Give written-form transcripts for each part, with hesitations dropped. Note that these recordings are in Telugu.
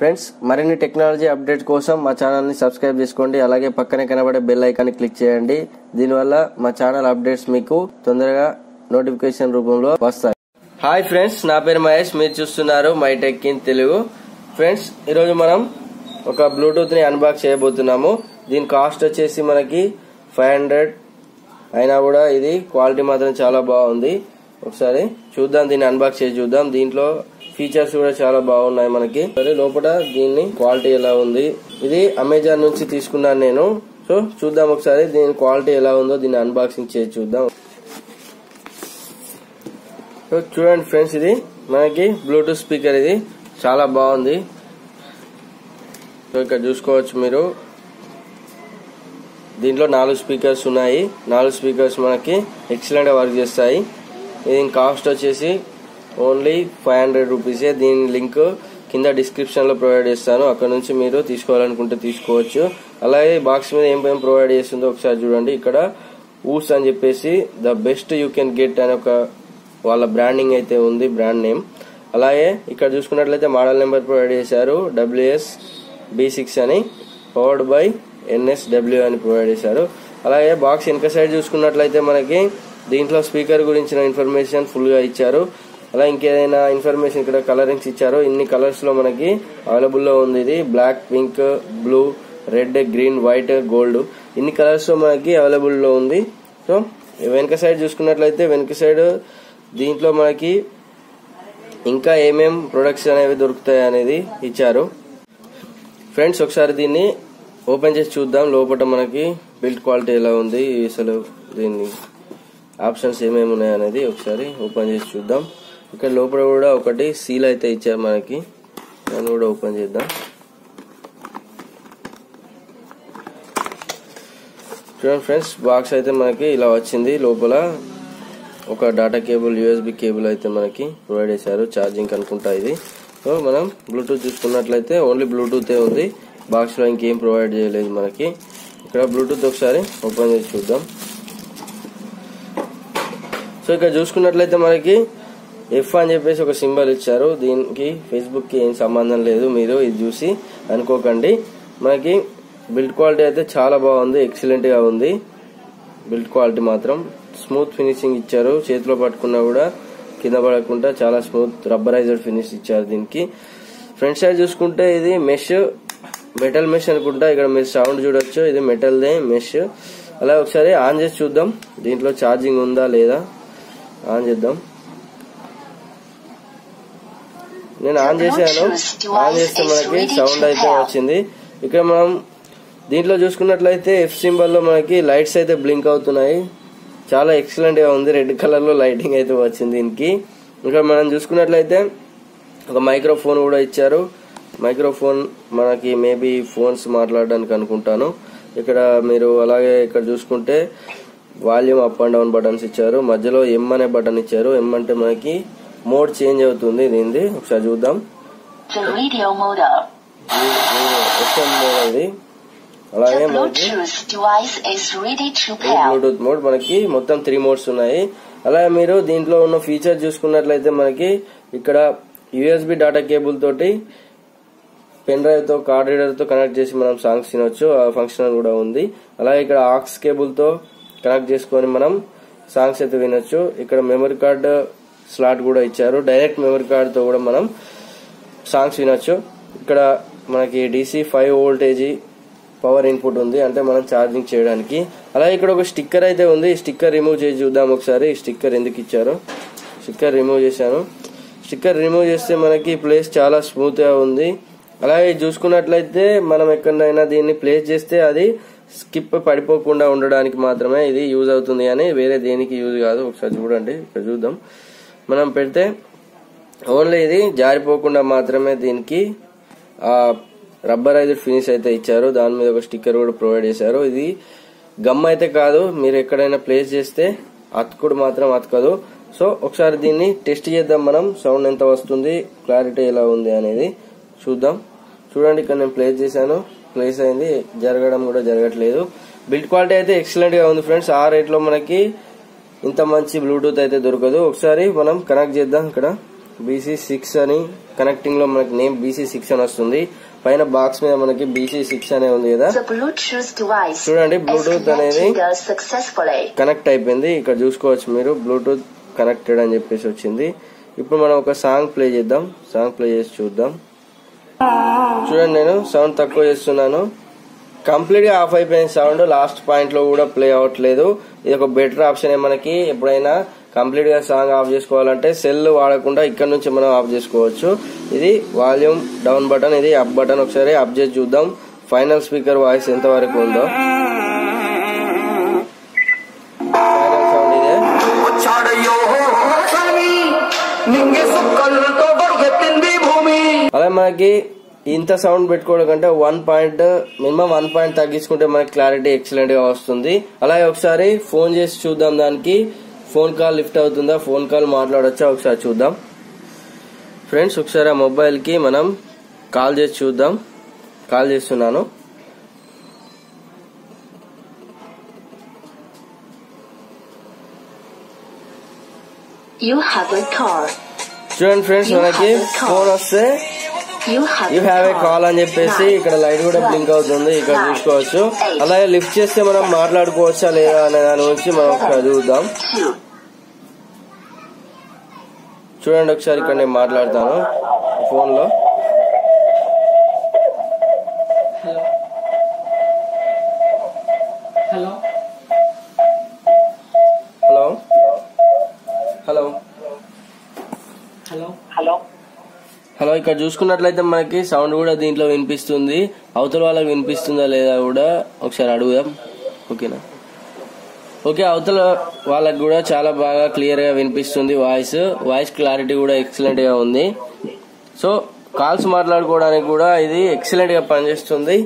ఫ్రెండ్స్ మరిన్ని టెక్నాలజీ అప్డేట్ కోసం మా ఛానల్ ని సబ్స్క్రైబ్ చేసుకోండి అలాగే పక్కనే కనబడే బెల్ ఐకాన్ ని క్లిక్ చేయండి దీనివల్ల మా ఛానల్ అప్డేట్స్ మీకు తొందరగా నోటిఫికేషన్ రూపంలో వస్తాయి హాయ్ ఫ్రెండ్స్ నా పేరు మహేష్ మీరు చూస్తున్నారు my tech in Telugu friends ఈ రోజు మనం ఒక బ్లూటూత్ ని అన్బాక్స్ చేయబోతున్నాము దీని కాస్ట్ వచ్చేసి మనకి 500 అయినా కూడా ఇది క్వాలిటీ మాత్రం చాలా బాగుంది ఒకసారి చూద్దాం దీన్ని అన్బాక్స్ చేసి చూద్దాం దీంట్లో ఫీచర్స్ కూడా చాలా బాగున్నాయి మనకి సరే లోపల దీని క్వాలిటీ ఎలా ఉంది ఇది అమెజాన్ నుంచి తీసుకున్నాను నేను సో చూద్దాం ఒకసారి దీని క్వాలిటీ ఎలా ఉందో దీన్ని అన్బాక్సింగ్ చేసి చూద్దాం సో చూడండి ఫ్రెండ్స్ ఇది మనకి బ్లూటూత్ స్పీకర్ ఇది చాలా బాగుంది సో ఇక్కడ చూసుకోవచ్చు మీరు దీంట్లో 4 స్పీకర్స్ ఉన్నాయి 4 స్పీకర్స్ మనకి ఎక్సలెంట్ గా వర్క్ చేస్తాయి దీని కాస్ట్ వచ్చేసి ఓన్లీ 500 రూపీస్ దీని లింక్ కింద డిస్క్రిప్షన్ లో ప్రొవైడ్ చేస్తాను అక్కడ నుంచి మీరు తీసుకోవాలనుకుంటే తీసుకోవచ్చు అలాగే బాక్స్ మీద ఏం ప్రొవైడ్ చేస్తుందో ఒకసారి చూడండి ఇక్కడ ఊస్ అని చెప్పేసి the best you can get అని ఒక వాళ్ళ బ్రాండింగ్ అయితే ఉంది బ్రాండ్ నేమ్ అలాగే ఇక్కడ చూసుకున్నట్లయితే మోడల్ నెంబర్ ప్రొవైడ్ చేశారు WS B6 అని పవర్డ్ బై NSW అని ప్రొవైడ్ చేశారు అలాగే బాక్స్ వెనక సైడ్ చూసుకున్నట్లయితే మనకి దీంట్లో స్పీకర్ గురించిన ఇన్ఫర్మేషన్ ఫుల్ గా ఇచ్చారు అలా ఇంకేదైనా ఇన్ఫర్మేషన్ ఇక్కడ కలరింగ్స్ ఇచ్చారు ఇన్ని కలర్స్ లో మనకి అవైలబుల్ లో ఉంది ఇది black pink blue red green white gold ఇన్ని కలర్స్ లో మనకి అవైలబుల్ లో ఉంది సో వెనక సైడ్ చూసుకున్నట్లయితే వెనక సైడ్ దీంట్లో మనకి ఇంకా ఏమేం ప్రొడక్ట్స్ అనేవి దొరుకుతాయి అనేది ఇచ్చారు ఫ్రెండ్స్ ఒకసారి దీన్ని ఓపెన్ చేసి చూద్దాం లోపల మనకి బిల్డ్ క్వాలిటీ ఎలా ఉంది అసలు దీన్ని ఆప్షన్స్ ఏమేమి ఉన్నాయి అనేది ఒకసారి ఓపెన్ చేసి చూద్దాం ఇక్కడ లోపల కూడా ఒకటి సీల్ అయితే ఇచ్చారు మనకి దాన్ని కూడా ఓపెన్ చేద్దాం చూడండి ఫ్రెండ్స్ బాక్స్ అయితే మనకి ఇలా వచ్చింది లోపల ఒక డాటా కేబుల్ USB కేబుల్ అయితే మనకి ప్రొవైడ్ చేశారు ఛార్జింగ్ అనుకుంటా ఇది సో మనం బ్లూటూత్ చూసుకున్నట్లయితే ఓన్లీ బ్లూటూతే ఉంది బాక్స్ లో ఇంకేం ప్రొవైడ్ చేయలేదు మనకి ఇక్కడ బ్లూటూత్ ఒకసారి ఓపెన్ చేసి చూద్దాం సో ఇక్కడ చూసుకున్నట్లయితే మనకి F అని చెప్పేసి ఒక సింబల్ ఇచ్చారు దీనికి ఫేస్బుక్ కి ఏం సంబంధం లేదు మీరు ఇది చూసి అనుకోకండి మనకి బిల్డ్ క్వాలిటీ అయితే చాలా బాగుంది ఎక్సలెంట్ గా ఉంది బిల్డ్ క్వాలిటీ మాత్రం స్మూత్ ఫినిషింగ్ ఇచ్చారు చేతిలో పట్టుకున్నా కూడా కింద పడకుండా చాలా స్మూత్ రబ్బరైజ్డ్ ఫినిష్ ఇచ్చారు దీనికి ఫ్రంట్ సైడ్ చూసుకుంటే ఇది మెటల్ మెష్ అనుకుంటా ఇక్కడ మీరు సౌండ్ చూడొచ్చు ఇది మెటల్ దే మెష్ అలా ఒకసారి ఆన్ చేసి చూద్దాం దీంట్లో ఛార్జింగ్ ఉందా లేదా ఆన్ చేద్దాం నేను ఆన్ చేశాను ఆన్ చేస్తే మనకి సౌండ్ అయితే వచ్చింది ఇక్కడ మనం దీంట్లో చూసుకున్నట్లయితే F సింబల్ లో మనకి లైట్స్ అయితే బ్లింక్ అవుతున్నాయి చాలా ఎక్సలెంట్ గా ఉంది రెడ్ కలర్ లో లైటింగ్ అయితే వచ్చింది దీనికి ఇక్కడ మనం చూసుకున్నట్లయితే ఒక మైక్రోఫోన్ కూడా ఇచ్చారు మైక్రోఫోన్ మనకి మేబీ ఫోన్స్ మాట్లాడడానికి అనుకుంటాను ఇక్కడ మీరు అలాగే ఇక్కడ చూసుకుంటే volume up and down buttons ఇచ్చారు మధ్యలో M అనే బటన్ ఇచ్చారు M అంటే మనకి మోడ్ చేంజ్ అవుతుంది దీనిది ఒకసారి చూద్దాం ఇది అలాగే బ్లూటూత్ మోడ్ మనకి మొత్తం 3 మోడ్స్ ఉన్నాయి అలాగే మీరు దీంట్లో ఉన్న ఫీచర్ చూసుకున్నట్లయితే మనకి ఇక్కడ USB డాటా కేబుల్ తోటి పెన్ డ్రైవ్ తో కార్డ్ రీడర్ తో కనెక్ట్ చేసి మనం సాంగ్స్ వినొచ్చు ఆ ఫంక్షన్ కూడా ఉంది అలాగే ఇక్కడ AUX కేబుల్ తో కనెక్ట్ చేసుకొని మనం సాంగ్స్ అయితే వినొచ్చు ఇక్కడ మెమరీ కార్డ్ స్లాట్ కూడా ఇచ్చారు డైరెక్ట్ మెమరీ కార్డ్ తో కూడా మనం సాంగ్స్ వినొచ్చు ఇక్కడ మనకి DC 5 వోల్టేజీ పవర్ ఇన్పుట్ ఉంది అంటే మనం ఛార్జింగ్ చేయడానికి అలాగే ఇక్కడ ఒక స్టిక్కర్ అయితే ఉంది స్టిక్కర్ రిమూవ్ చేసి చూద్దాం ఒకసారి స్టిక్కర్ ఎందుకు ఇచ్చారు స్టిక్కర్ రిమూవ్ చేశాను స్టిక్కర్ రిమూవ్ చేస్తే మనకి ప్లేస్ చాలా స్మూత్ గా ఉంది అలాగే చూసుకున్నట్లయితే మనం ఎక్కడైనా దీన్ని ప్లేస్ చేస్తే అది స్కిప్ పడిపోకుండా ఉండడానికి మాత్రమే ఇది యూజ్ అవుతుంది అని వేరే దేనికి యూజ్ కాదు ఒకసారి చూడండి ఇక్కడ చూద్దాం మనం పెడితే ఓన్లీ ఇది జారిపోకుండా మాత్రమే దీనికి ఆ రబ్బరైజ్డ్ ఫినిష్ అయితే ఇచ్చారు దాని మీద ఒక స్టిక్కర్ కూడా ప్రొవైడ్ చేశారు ఇది గమ్ అయితే కాదు మీరు ఎక్కడైనా ప్లేస్ చేస్తే అతుకుడు మాత్రం అతకదు సో ఒకసారి దీన్ని టెస్ట్ చేద్దాం మనం సౌండ్ ఎంత వస్తుంది క్లారిటీ ఎలా ఉంది అనేది చూద్దాం చూడండి ఇక్కడ నేను ప్లేస్ చేశాను ప్లేస్ అయింది జరగడం కూడా జరగట్లేదు బిల్డ్ క్వాలిటీ అయితే ఎక్సలెంట్ గా ఉంది ఫ్రెండ్స్ ఆ రేట్ లో మనకి ఇంత మంచి బ్లూటూత్ అయితే దొరకదు ఒకసారి మనం కనెక్ట్ చేద్దాం ఇక్కడ BC6 అని కనెక్టింగ్ లో మనకి నేమ్ BC6 అని వస్తుంది. పైన బాక్స్ మీద మనకి BC6 అనే ఉంది కదా. చూడండి బ్లూటూత్ అనేది కనెక్ట్ అయిపోయింది. ఇక్కడ చూసుకోవచ్చు మీరు బ్లూటూత్ కనెక్టెడ్ అని చెప్పేసి వచ్చింది. ఇప్పుడు మనం ఒక సాంగ్ ప్లే చేద్దాం. సాంగ్ ప్లే చేసి చూద్దాం. చూడండి నేను సౌండ్ తక్కువ చేస్తున్నాను. కంప్లీట్ గా ఆఫ్ అయిపోయిన సౌండ్ లాస్ట్ పాయింట్ లో కూడా ప్లే అవ్వట్లేదు. ఇది ఒక బెటర్ ఆప్షన్. మనకి ఎప్పుడైనా కంప్లీట్ గా సాంగ్ ఆఫ్ చేసుకోవాలంటే సెల్ వాడకుండా ఇక్కడ నుంచి మనం ఆఫ్ చేసుకోవచ్చు. ఇది వాల్యూమ్ డౌన్ బటన్, ఇది అప్ బటన్. ఒకసారి అప్ చేసి చూద్దాం ఫైనల్ స్పీకర్ వాయిస్ ఎంత వరకు ఉందో. ఫైనల్ సౌండ్ ఇదే. అదే మనకి ఇంత సౌండ్ పెట్టుకోవడం కంటే 1 పాయింట్ మినిమం 1 పాయింట్ తగ్గించుకుంటే మనకి క్లారిటీ ఎక్సలెంట్ గా వస్తుంది. అలాగే ఒకసారి ఫోన్ చేసి చూద్దాం. దానికి ఫోన్ కాల్ లిఫ్ట్ అవుతుందా, ఫోన్ కాల్ మాట్లాడొచ్చా ఒకసారి చూద్దాం. ఫ్రెండ్స్ ఒకసారి ఆ మొబైల్ కి మనం కాల్ చేసి చూద్దాం. కాల్ చేస్తున్నాను. చూడండి ఫ్రెండ్స్ మనకి ఫోన్ వస్తే యూ హ్యావ్ ఏ కాల్ అని చెప్పేసి ఇక్కడ లైట్ కూడా బ్లింక్ అవుతుంది. ఇక్కడ చూసుకోవచ్చు. అలాగే లిఫ్ట్ చేస్తే మనం మాట్లాడుకోవచ్చా లేదా అనే దాని గురించి మనం ఒకసారి చూద్దాం. చూడండి ఒకసారి ఇక్కడ నేను మాట్లాడతాను ఫోన్ లో. Hello hello hello hello hello hello ఇక్కడ చూసుకున్నట్లయితే మనకి సౌండ్ కూడా దీంట్లో వినిపిస్తుంది. అవతల వాళ్ళకి వినిపిస్తుందా లేదా కూడా ఒకసారి అడుగుదాం. ఓకేనా? ఓకే, అవతల వాళ్ళకి కూడా చాలా బాగా క్లియర్ గా వినిపిస్తుంది వాయిస్. వాయిస్ క్లారిటీ కూడా ఎక్సలెంట్ గా ఉంది. సో కాల్స్ మాట్లాడుకోవడానికి కూడా ఇది ఎక్సలెంట్ గా పనిచేస్తుంది.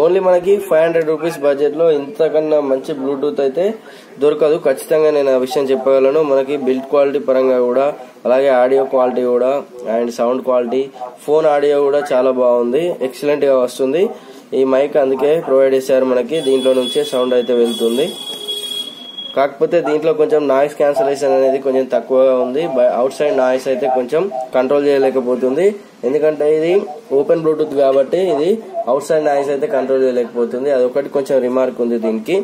ఓన్లీ మనకి 500 రూపీస్ బడ్జెట్ లో ఇంతకన్నా మంచి బ్లూటూత్ అయితే దొరకదు. ఖచ్చితంగా నేను ఆ విషయం చెప్పగలను. మనకి బిల్డ్ క్వాలిటీ పరంగా కూడా, అలాగే ఆడియో క్వాలిటీ కూడా, and sound quality, phone audio కూడా చాలా బాగుంది. ఎక్సలెంట్ గా వస్తుంది. ఈ మైక్ అందుకే ప్రొవైడ్ చేశారు మనకి. దీంట్లో నుంచే సౌండ్ అయితే వెళ్తుంది. కాకపోతే దీంట్లో కొంచెం నాయిస్ క్యాన్సలేషన్ అనేది కొంచెం తక్కువగా ఉంది. అవుట్ సైడ్ నాయిస్ అయితే కొంచెం కంట్రోల్ చేయలేకపోతుంది. ఎందుకంటే ఇది ఓపెన్ బ్లూటూత్ కాబట్టి ఇది అవుట్ సైడ్ నాయిస్ అయితే కంట్రోల్ చేయలేకపోతుంది. అదొకటి కొంచెం రిమార్క్ ఉంది దీనికి.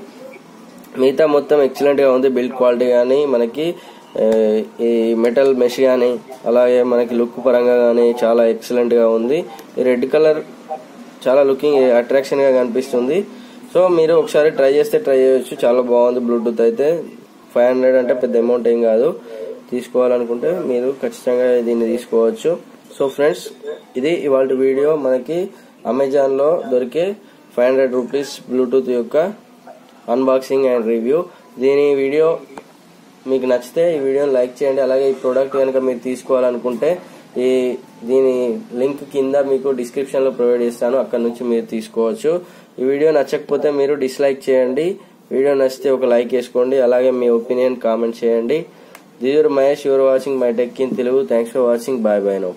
మిగతా మొత్తం ఎక్సలెంట్ గా ఉంది. బిల్డ్ క్వాలిటీ కానీ, మనకి ఈ మెటల్ మెష్ కానీ, అలాగే మనకి లుక్ పరంగా కానీ చాలా ఎక్సలెంట్ గా ఉంది. ఈ రెడ్ కలర్ చాలా లుకింగ్ అట్రాక్షన్ గా కనిపిస్తుంది. సో మీరు ఒకసారి ట్రై చేస్తే ట్రై చేయొచ్చు. చాలా బాగుంది బ్లూటూత్ అయితే. 500 అంటే పెద్ద అమౌంట్ ఏం కాదు. తీసుకోవాలనుకుంటే మీరు ఖచ్చితంగా దీన్ని తీసుకోవచ్చు. సో ఫ్రెండ్స్, ఇది ఇవాళ వీడియో. మనకి అమెజాన్ లో దొరికే 500 రూపీస్ బ్లూటూత్ యొక్క అన్బాక్సింగ్ అండ్ రివ్యూ. దీని వీడియో మీకు నచ్చితే ఈ వీడియోని లైక్ చేయండి. అలాగే ఈ ప్రోడక్ట్ కనుక మీరు తీసుకోవాలనుకుంటే దీని లింక్ కింద మీకు డిస్క్రిప్షన్ లో ప్రొవైడ్ చేస్తాను. అక్కడ నుంచి మీరు తీసుకోవచ్చు. ఈ వీడియో నచ్చకపోతే మీరు డిస్లైక్ చేయండి. వీడియో నచ్చితే ఒక లైక్ వేసుకోండి. అలాగే మీ ఒపీనియన్ కామెంట్ చేయండి. This is Mahesh, your watching my tech in Telugu. Thanks for watching. Bye bye now.